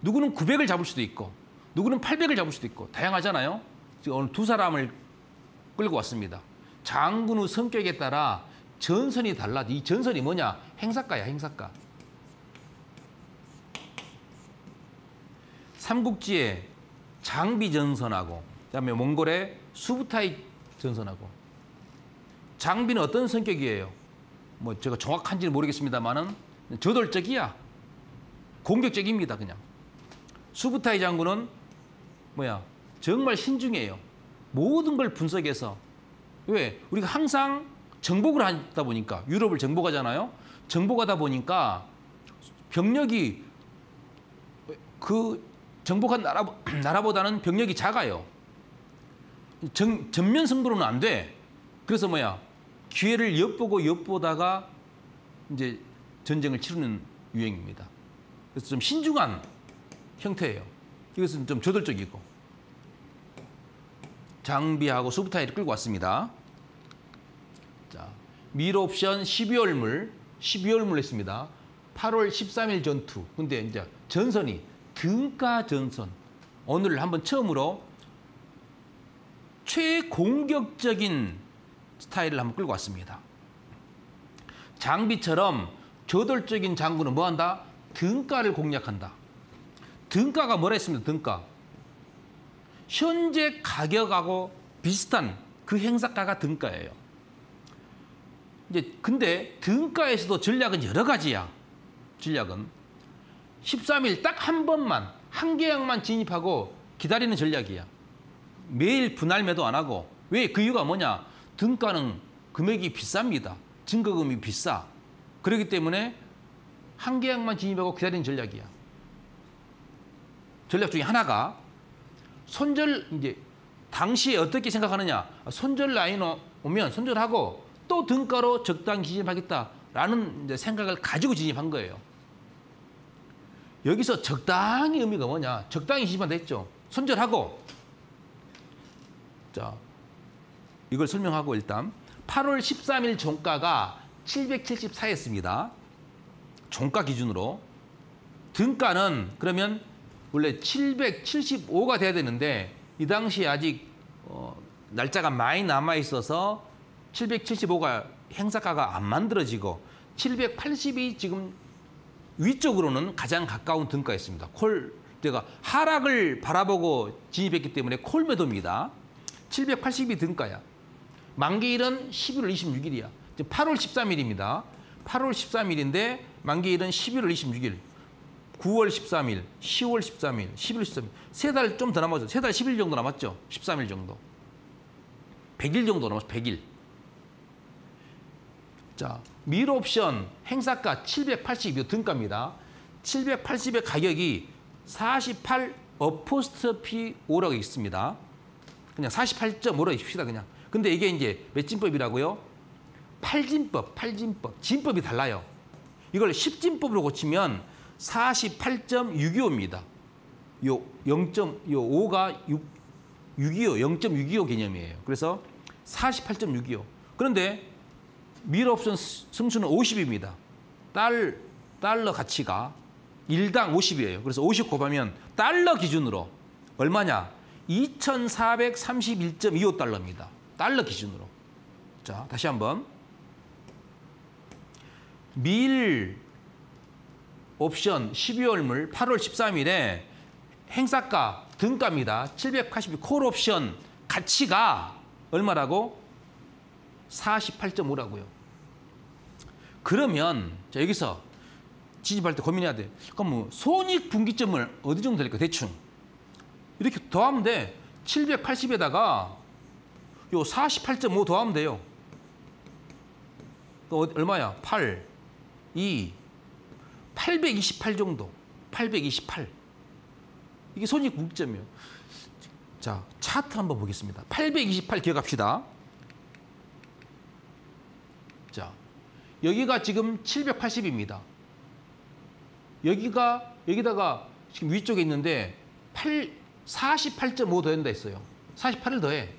누구는 구백을 잡을 수도 있고, 누구는 팔백을 잡을 수도 있고 다양하잖아요. 지금 오늘 두 사람을 끌고 왔습니다. 장군의 성격에 따라 전선이 달라. 이 전선이 뭐냐? 행사가야, 행사가. 삼국지의 장비 전선하고 그다음에 몽골의 수부타이 전선하고. 장비는 어떤 성격이에요? 뭐 제가 정확한지는 모르겠습니다만은 저돌적이야. 공격적입니다, 그냥. 수부타이 장군은 뭐야? 정말 신중해요. 모든 걸 분석해서. 왜? 우리가 항상 정복을 하다 보니까 유럽을 정복하잖아요. 정복하다 보니까 병력이 그 정복한 나라, 나라보다는 병력이 작아요. 정, 전면 승부로는 안 돼. 그래서 뭐야? 기회를 엿보고 엿보다가 이제 전쟁을 치르는 유행입니다. 그래서 좀 신중한 형태예요. 이것은 좀 저돌적이고. 장비하고 수부타이를 끌고 왔습니다. 자, 밀옵션 십이월물, 십이월물 했습니다. 팔월 십삼일 전투. 근데 이제 전선이 등가 전선. 오늘 한번 처음으로 최공격적인 스타일을 한번 끌고 왔습니다. 장비처럼 저돌적인 장군은 뭐 한다? 등가를 공략한다. 등가가 뭐라 했습니다. 등가. 현재 가격하고 비슷한 그 행사가가 등가예요. 이제 근데 등가에서도 전략은 여러 가지야. 전략은 십삼 일 딱 한 번만 한 계약만 진입하고 기다리는 전략이야. 매일 분할 매도 안 하고. 왜? 그 이유가 뭐냐? 등가는 금액이 비쌉니다. 증거금이 비싸. 그렇기 때문에 한 계약만 진입하고 기다리는 전략이야. 전략 중에 하나가 손절. 이제 당시에 어떻게 생각하느냐? 손절 라인 오면 손절하고 또 등가로 적당히 진입하겠다라는 이제 생각을 가지고 진입한 거예요. 여기서 적당히 의미가 뭐냐? 적당히 진입한다 했죠. 손절하고. 자, 이걸 설명하고 일단 팔월 십삼일 종가가 칠백칠십사였습니다. 종가 기준으로. 등가는 그러면 원래 칠백칠십오가 돼야 되는데 이 당시에 아직 어, 날짜가 많이 남아있어서 칠백칠십오가 행사가가 안 만들어지고 칠백팔십이 지금 위쪽으로는 가장 가까운 등가였습니다. 콜, 제가 하락을 바라보고 진입했기 때문에 콜 매도입니다. 칠백팔십이 등가야. 만기일은 십일월 이십육일이야. 지금 팔월 십삼일입니다. 팔월 십삼일인데 만기일은 십일월 이십육일. 구월 십삼일, 시월 십삼일, 십일월 십삼일. 세 달 좀 더 남았죠. 세 달 십 일 정도 남았죠. 십삼 일 정도. 백 일 정도 남았죠. 백 일. 자, 밀옵션 행사가 칠백팔십이 등가입니다. 칠백팔십의 가격이 사십팔 어퍼스트피 오라고 있습니다. 그냥 사십팔 점 오라고 있습니다. 그냥. 근데 이게 이제 몇 진법이라고요? 팔 진법, 팔 진법. 진법이 달라요. 이걸 십 진법으로 고치면 사십팔 점 육이오입니다. 요 영 점 오가 육, 육이오, 영 점 육이오 개념이에요. 그래서 사십팔 점 육이오. 그런데 밀옵션 승수는 오십입니다. 달, 달러 가치가 일당 오십이에요. 그래서 오십 곱하면 달러 기준으로 얼마냐? 이천사백삼십일 점 이오 달러입니다. 달러 기준으로. 자, 다시 한번. 밀 옵션 십이월물 팔월 십삼일에 행사가 등가입니다. 칠백팔십이. 콜옵션 가치가 얼마라고? 사십팔 점 오라고요. 그러면 자, 여기서 지집할 때 고민해야 돼. 그럼 뭐 손익 분기점을 어디 정도 될까 대충. 이렇게 더하면 돼. 칠백팔십에다가 요 사십팔 점 오 더하면 돼요. 또 얼마야? 팔, 이, 팔백이십팔 정도. 팔백이십팔. 이게 손익 분기점이에요. 자, 차트 한번 보겠습니다. 팔백이십팔 기억합시다. 자, 여기가 지금 칠백팔십입니다. 여기가, 여기다가 지금 위쪽에 있는데 사십팔 점 오 더한다 했어요. 사십팔을 더해.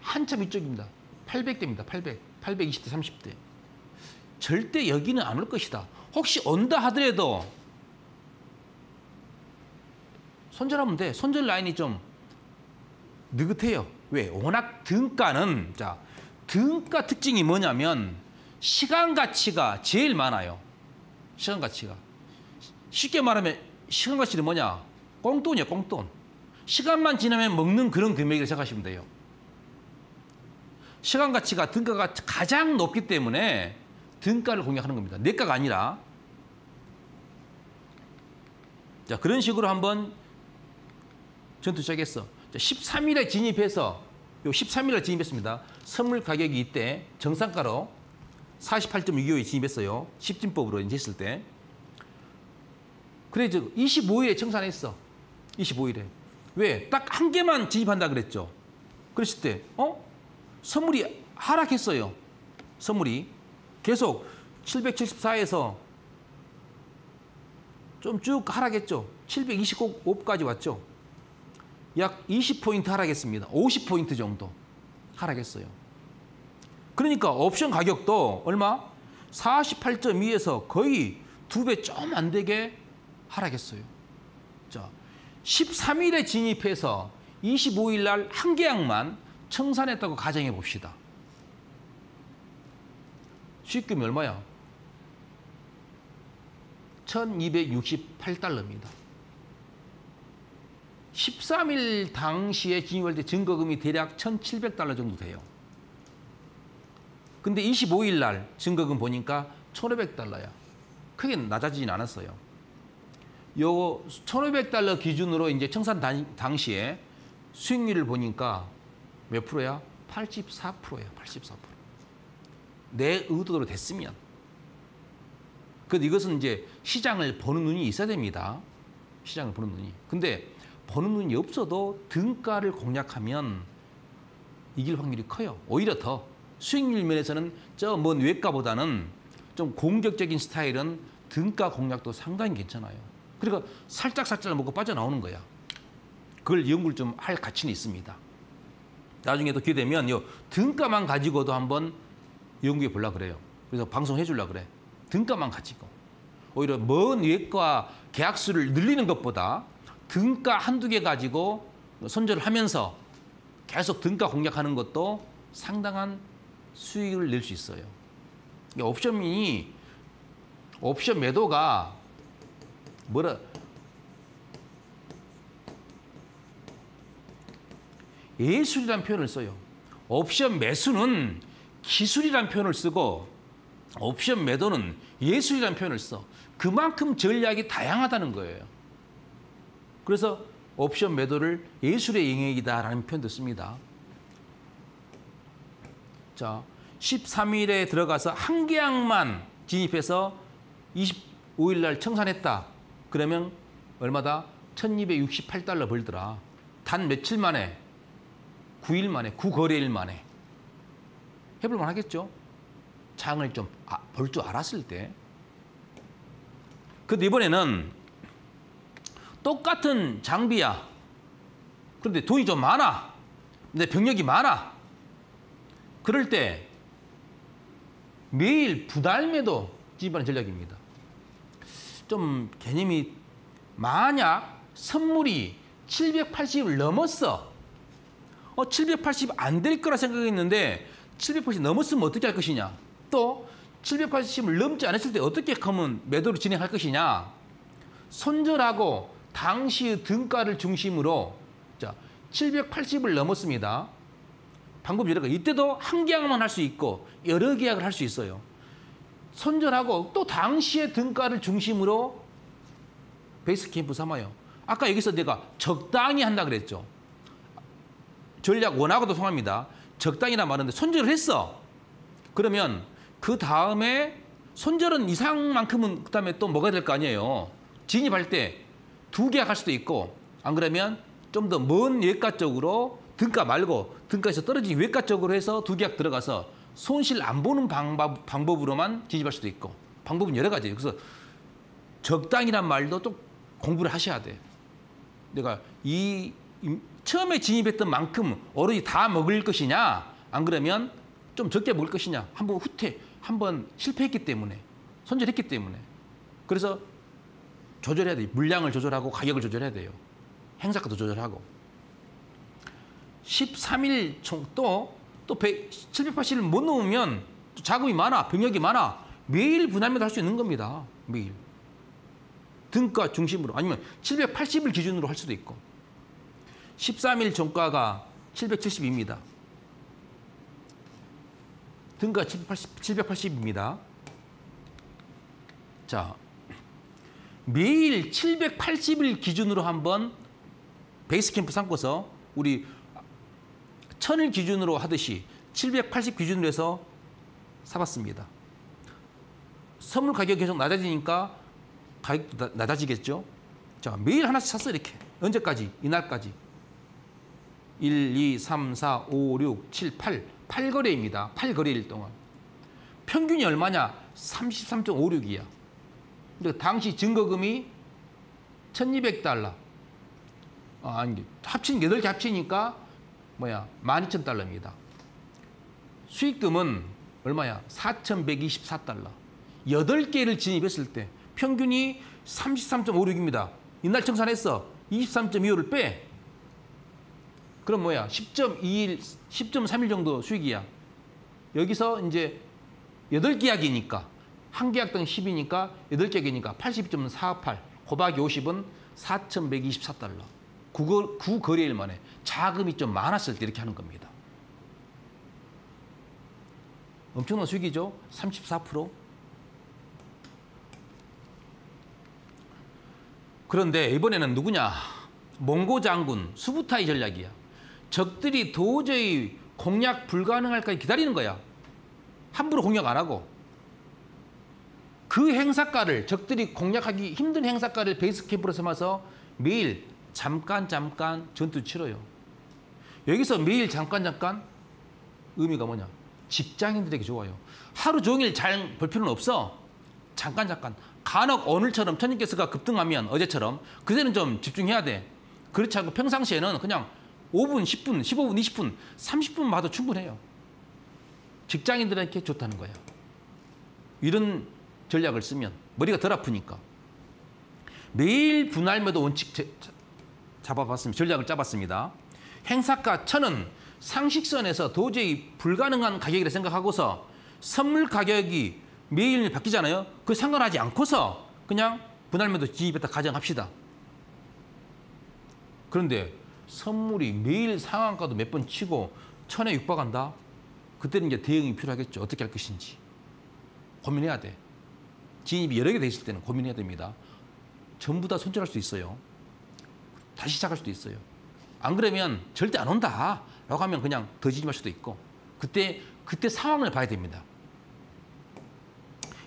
한참 위쪽입니다. 팔백 대입니다. 팔백. 팔백이십 대, 삼십 대. 절대 여기는 안 올 것이다. 혹시 온다 하더라도 손절하면 돼. 손절 라인이 좀 느긋해요. 왜? 워낙 등가는, 자, 등가 특징이 뭐냐면 시간 가치가 제일 많아요. 시간 가치가. 쉽게 말하면 시간 가치는 뭐냐? 꽁돈이에요, 꽁돈. 시간만 지나면 먹는 그런 금액이라고 생각하시면 돼요. 시간 가치가 등가가 가장 높기 때문에 등가를 공략하는 겁니다. 내가가 아니라. 자, 그런 식으로 한번 전투 시작했어. 자, 십삼 일에 진입해서, 요 십삼 일에 진입했습니다. 선물 가격이 이때 정상가로 사십팔 점 육이오에 진입했어요. 십진법으로 이제 했을 때. 그래서 이십오 일에 청산했어. 이십오 일에. 왜? 딱 한 개만 진입한다 그랬죠. 그랬을 때, 어? 선물이 하락했어요. 선물이. 계속 칠백칠십사에서 좀 쭉 하락했죠. 칠백이십오까지 왔죠. 약 이십 포인트 하락했습니다. 오십 포인트 정도 하락했어요. 그러니까 옵션 가격도 얼마? 사십팔 점 이에서 거의 두 배 좀 안 되게 하락했어요. 자, 십삼 일에 진입해서 이십오 일 날 한 계약만 청산했다고 가정해 봅시다. 수익금이 얼마야? 천이백육십팔 달러입니다. 십삼 일 당시에 진입할 때 증거금이 대략 천칠백 달러 정도 돼요. 근데 이십오 일 날 증거금 보니까 천오백 달러야. 크게 낮아지진 않았어요. 요 천오백 달러 기준으로 이제 청산 당시에 수익률을 보니까 몇 프로야? 팔십사 퍼센트야. 팔십사 퍼센트. 내 의도대로 됐으면. 그런데 이것은 이제 시장을 보는 눈이 있어야 됩니다. 시장을 보는 눈이. 근데 보는 눈이 없어도 등가를 공략하면 이길 확률이 커요. 오히려 더. 수익률 면에서는 저 먼 외가보다는 좀 공격적인 스타일은 등가 공략도 상당히 괜찮아요. 그러니까 살짝살짝 먹고 빠져나오는 거야. 그걸 연구를 좀 할 가치는 있습니다. 나중에 또 기회되면 요 등가만 가지고도 한번 연구해 보려고 그래요. 그래서 방송해 주려고 그래. 등가만 가지고. 오히려 먼 외과 계약수를 늘리는 것보다 등가 한두 개 가지고 손절을 하면서 계속 등가 공략하는 것도 상당한 수익을 낼 수 있어요. 옵션이, 옵션 매도가 뭐라, 예술이라는 표현을 써요. 옵션 매수는 기술이라는 표현을 쓰고 옵션 매도는 예술이라는 표현을 써. 그만큼 전략이 다양하다는 거예요. 그래서 옵션 매도를 예술의 영역이다라는 표현도 씁니다. 자, 십삼 일에 들어가서 한 계약만 진입해서 이십오 일 날 청산했다. 그러면 얼마다? 천이백육십팔 달러 벌더라. 단 며칠 만에, 구 일 만에, 구거래일 만에. 해볼만 하겠죠. 장을 좀 볼 줄 알았을 때. 근데 이번에는 똑같은 장비야. 그런데 돈이 좀 많아. 근데 병력이 많아. 그럴 때 매일 부달매도 진입하는 전략입니다. 좀 개념이, 만약 선물이 칠백팔십을 넘었어. 어, 칠백팔십 안 될 거라 생각했는데 칠백팔십 넘었으면 어떻게 할 것이냐. 또 칠백팔십을 넘지 않았을 때 어떻게 하면 매도를 진행할 것이냐. 손절하고 당시의 등가를 중심으로, 자, 칠백팔십을 넘었습니다. 방금 여러 가지. 이때도 한 계약만 할 수 있고 여러 계약을 할 수 있어요. 선전하고 또 당시의 등가를 중심으로 베이스 캠프 삼아요. 아까 여기서 내가 적당히 한다 그랬죠. 전략 원하고도 통합니다. 적당히나 말하는데 손절을 했어. 그러면 그 다음에 손절은 이상만큼은 그다음에 또 뭐가 될 거 아니에요. 진입할 때 두 개 할 수도 있고, 안 그러면 좀 더 먼 외가 쪽으로 등가 말고 등가에서 떨어진 외가 쪽으로 해서 두 계약 들어가서 손실 안 보는 방법, 방법으로만 진입할 수도 있고, 방법은 여러 가지예요. 그래서 적당이란 말도 또 공부를 하셔야 돼요. 내가 이 처음에 진입했던 만큼 오로지 다 먹을 것이냐, 안 그러면 좀 적게 먹을 것이냐. 한번 후퇴, 한번 실패했기 때문에, 손절했기 때문에. 그래서 조절해야 돼요. 물량을 조절하고 가격을 조절해야 돼요. 행사가도 조절하고. 십삼 일 총 또 또 칠백팔십 일 못 넘으면 자금이 많아, 병력이 많아. 매일 분할매도 할 수 있는 겁니다. 매일. 등가 중심으로, 아니면 칠백팔십 일 기준으로 할 수도 있고. 십삼 일 종가가 칠백칠십이입니다. 등가 칠백팔십입니다. 자, 매일 칠백팔십 일 기준으로 한번 베이스 캠프 삼고서 우리 천 일 기준으로 하듯이 칠백팔십 기준으로 해서 사봤습니다. 선물 가격이 계속 낮아지니까 가격도 낮아지겠죠. 자, 매일 하나씩 샀어, 이렇게. 언제까지? 이날까지. 일, 이, 삼, 사, 오, 육, 칠, 팔. 팔 거래입니다. 팔 거래일 동안. 평균이 얼마냐? 삼십삼 점 오육이야. 당시 증거금이 천이백 달러. 아, 아니, 합친, 여덟 개 합치니까 뭐야? 만 이천 달러입니다. 수익금은 얼마야? 사천백이십사 달러. 여덟 개를 진입했을 때 평균이 삼십삼 점 오육입니다. 이날 청산했어. 이십삼 점 이오를 빼. 그럼 뭐야? 십 점 이일, 십 점 삼일 정도 수익이야. 여기서 이제 여덟 계약이니까, 한 계약당 십이니까 여덟 계약이니까 팔십 점 사팔, 곱하기 오십은 사천백이십사 달러. 구 거래일 만에 자금이 좀 많았을 때 이렇게 하는 겁니다. 엄청난 수익이죠? 삼십사 퍼센트. 그런데 이번에는 누구냐? 몽고 장군 수부타이 전략이야. 적들이 도저히 공략 불가능할까지 기다리는 거야. 함부로 공략 안 하고. 그 행사가를, 적들이 공략하기 힘든 행사가를 베이스 캠프로 삼아서 매일 잠깐 잠깐 전투 치러요. 여기서 매일 잠깐 잠깐 의미가 뭐냐? 직장인들에게 좋아요. 하루 종일 잘 볼 필요는 없어. 잠깐 잠깐. 간혹 오늘처럼 천인께서가 급등하면, 어제처럼 그때는 좀 집중해야 돼. 그렇지 않고 평상시에는 그냥 오 분, 십 분, 십오 분, 이십 분, 삼십 분 봐도 충분해요. 직장인들한테 좋다는 거예요. 이런 전략을 쓰면 머리가 덜 아프니까. 매일 분할매도 원칙 잡아봤습니다. 전략을 짜봤습니다. 행사가 천은 상식선에서 도저히 불가능한 가격이라 생각하고서, 선물 가격이 매일 바뀌잖아요. 그 상관하지 않고서 그냥 분할매도 진입했다 가정합시다. 그런데 선물이 매일 상한가도 몇 번 치고 천에 육박한다? 그때는 이제 대응이 필요하겠죠. 어떻게 할 것인지. 고민해야 돼. 진입이 여러 개 돼 있을 때는 고민해야 됩니다. 전부 다 손절할 수도 있어요. 다시 시작할 수도 있어요. 안 그러면 절대 안 온다 라고 하면 그냥 더 진입할 수도 있고. 그때, 그때 상황을 봐야 됩니다.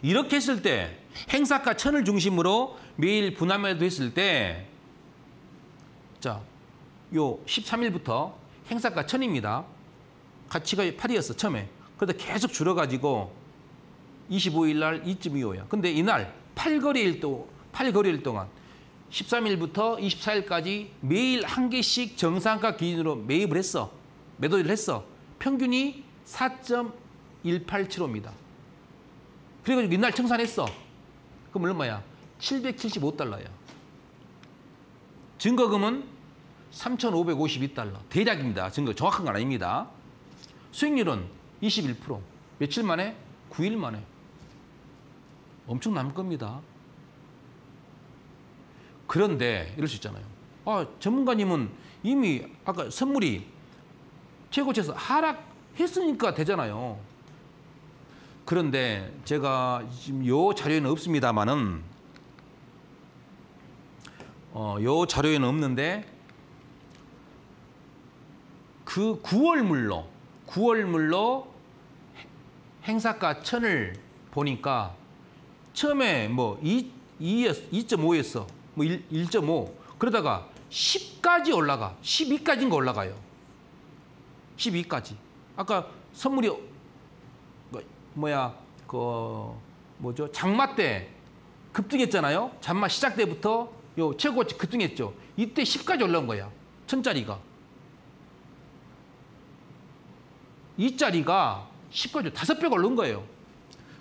이렇게 했을 때, 행사가 천을 중심으로 매일 분할매도 했을 때, 자, 요 십삼 일부터 행사가 천입니다. 가치가 팔이었어, 처음에. 그러다 계속 줄어가지고 이십오 일 날 이 점 이오야. 근데 이날 팔 거래일, 또 팔 거래일 동안 십삼 일부터 이십사 일까지 매일 한 개씩 정상가 기준으로 매입을 했어. 매도를 했어. 평균이 사 점 일팔칠오입니다. 그리고 이날 청산했어. 그럼 얼마야? 칠백칠십오 달러야. 증거금은 삼천오백오십이 달러. 대략입니다. 증거 정확한 건 아닙니다. 수익률은 이십일 퍼센트. 며칠 만에? 구 일 만에. 엄청 남을 겁니다. 그런데 이럴 수 있잖아요. 아, 전문가님은 이미 아까 선물이 최고치에서 하락했으니까 되잖아요. 그런데 제가 지금 요 자료에는 없습니다만은 어, 요 자료에는 없는데 그 구월물로 구월물로 행사가 천을 보니까 처음에 뭐 이, 이, 이 점 오였어. 뭐 일 점 오. 그러다가 십까지 올라가. 십이까지인가 올라가요. 십이까지. 아까 선물이 뭐야 그 뭐죠? 장마 때 급등했잖아요. 장마 시작 때부터 요 최고치 급등했죠. 이때 십까지 올라온 거야. 천짜리가. 이짜리가 십까지 다섯 배가 올라온 거예요.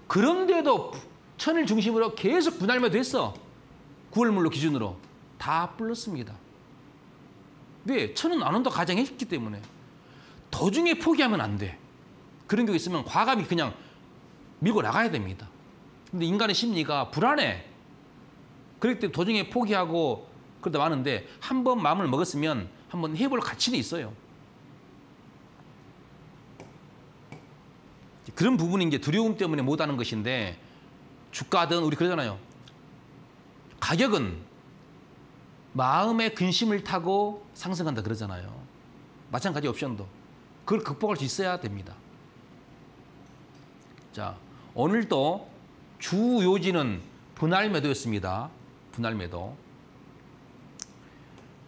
그런데도 천을 중심으로 계속 분할만 됐어. 구월물로 기준으로. 다 불렀습니다. 왜? 천은 안 온다 가정했기 때문에. 도중에 포기하면 안 돼. 그런 경우 있으면 과감히 그냥 밀고 나가야 됩니다. 근데 인간의 심리가 불안해. 그렇기 때문에 도중에 포기하고 그러다 마는데 한 번 마음을 먹었으면 한번 해볼 가치는 있어요. 그런 부분이 이제 두려움 때문에 못하는 것인데 주가든 우리 그러잖아요. 가격은 마음의 근심을 타고 상승한다 그러잖아요. 마찬가지 옵션도. 그걸 극복할 수 있어야 됩니다. 자, 오늘도 주요지는 분할 매도였습니다. 분할 매도.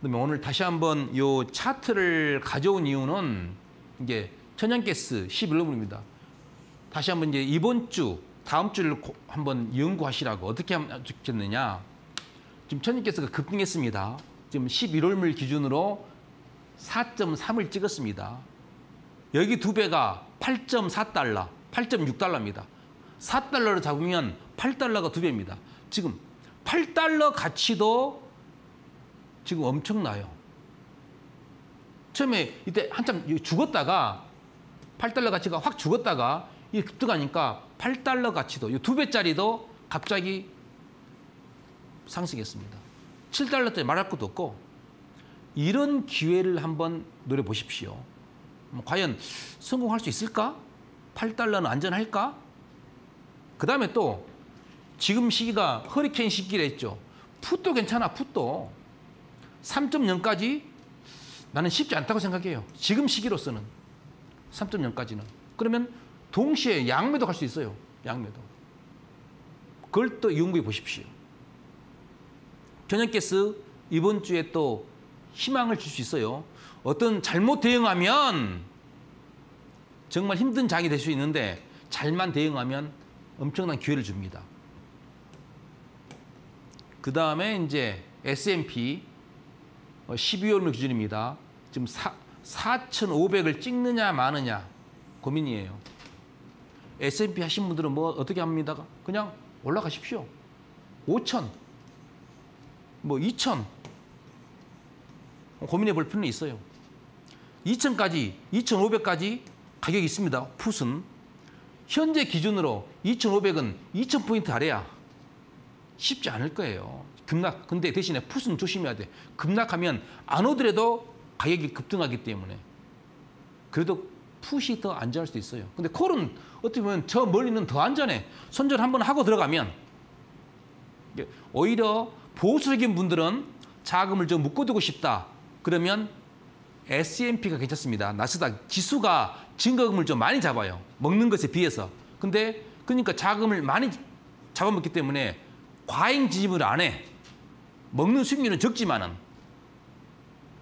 그러면 오늘 다시 한번 이 차트를 가져온 이유는 이제 천연가스 십일 호분입니다. 다시 한번 이제 이번 주, 다음 주를 한번 연구하시라고. 어떻게 하면 좋겠느냐. 지금 천연가스가 급등했습니다. 지금 십일월물 기준으로 사 점 삼을 찍었습니다. 여기 두 배가 팔 점 사 달러, 팔 점 육 달러입니다. 사 달러를 잡으면 팔 달러가 두 배입니다. 지금 팔 달러 가치도 지금 엄청나요. 처음에 이때 한참 죽었다가 팔 달러 가치가 확 죽었다가 이게 급등하니까 팔 달러 가치도 이 두 배짜리도 갑자기 상승했습니다. 칠 달러짜리 말할 것도 없고 이런 기회를 한번 노려보십시오. 과연 성공할 수 있을까? 팔 달러는 안전할까? 그다음에 또 지금 시기가 허리케인 시기라 했죠. 풋도 괜찮아, 풋도. 삼 점 영까지 나는 쉽지 않다고 생각해요. 지금 시기로서는. 삼 점 영까지는. 그러면 동시에 양매도 갈 수 있어요. 양매도. 그걸 또 연구해 보십시오. 천연가스 이번 주에 또 희망을 줄 수 있어요. 어떤 잘못 대응하면 정말 힘든 장이 될 수 있는데 잘만 대응하면 엄청난 기회를 줍니다. 그 다음에 이제 에스 앤 피 십이월물 기준입니다. 지금 사천오백을 찍느냐 마느냐 고민이에요. 에스 앤 피 하신 분들은 뭐 어떻게 합니다. 그냥 올라가십시오. 오천, 뭐 이천 고민해 볼 필요는 있어요. 이천까지, 이천오백까지 가격이 있습니다. 풋은. 현재 기준으로 이천오백은 이천 포인트 아래야 쉽지 않을 거예요. 급락. 근데 대신에 풋은 조심해야 돼. 급락하면 안 오더라도 가격이 급등하기 때문에. 그래도 풋이 더 안전할 수도 있어요. 근데 콜은 어떻게 보면 저 멀리는 더 안전해. 손절 한번 하고 들어가면 오히려 보수적인 분들은 자금을 좀 묶어두고 싶다. 그러면 에스 앤 피가 괜찮습니다. 나스닥 지수가 증가금을 좀 많이 잡아요. 먹는 것에 비해서. 근데 그러니까 자금을 많이 잡아먹기 때문에 과잉 진입을 안 해. 먹는 수익률은 적지만은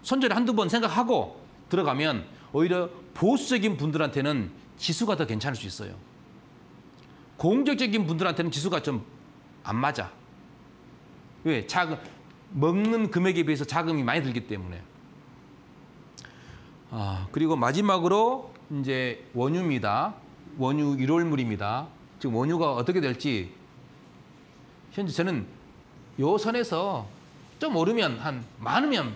손절에 한두 번 생각하고 들어가면 오히려 보수적인 분들한테는 지수가 더 괜찮을 수 있어요. 공격적인 분들한테는 지수가 좀 안 맞아. 왜? 자금 먹는 금액에 비해서 자금이 많이 들기 때문에. 아, 그리고 마지막으로 이제 원유입니다. 원유 일월물입니다. 지금 원유가 어떻게 될지 현재 저는 요 선에서 좀 오르면 한 많으면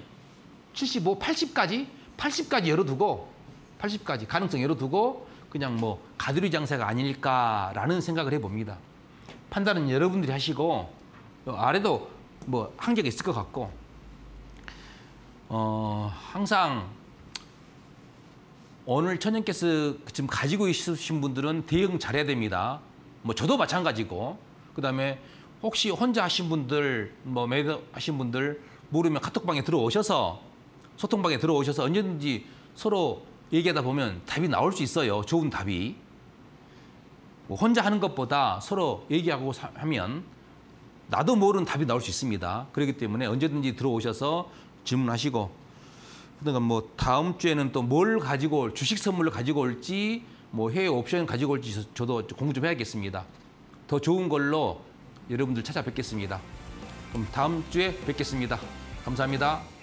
칠십오, 팔십까지 팔십까지 열어두고 팔십까지 가능성 열어두고 그냥 뭐 가두리 장세가 아닐까라는 생각을 해봅니다. 판단은 여러분들이 하시고 아래도 뭐 한계가 있을 것 같고 어, 항상 오늘 천연가스 지금 가지고 있으신 분들은 대응 잘해야 됩니다. 뭐 저도 마찬가지고. 그다음에 혹시 혼자 하신 분들, 뭐 매도 하신 분들 모르면 카톡방에 들어오셔서 소통방에 들어오셔서 언제든지 서로 얘기하다 보면 답이 나올 수 있어요. 좋은 답이. 뭐 혼자 하는 것보다 서로 얘기하고 하면 나도 모르는 답이 나올 수 있습니다. 그렇기 때문에 언제든지 들어오셔서 질문하시고. 그러니까 뭐 다음 주에는 또 뭘 가지고 올, 주식 선물을 가지고 올지 뭐 해외 옵션 가지고 올지 저도 공부 좀 해야겠습니다. 더 좋은 걸로 여러분들 찾아뵙겠습니다. 그럼 다음 주에 뵙겠습니다. 감사합니다.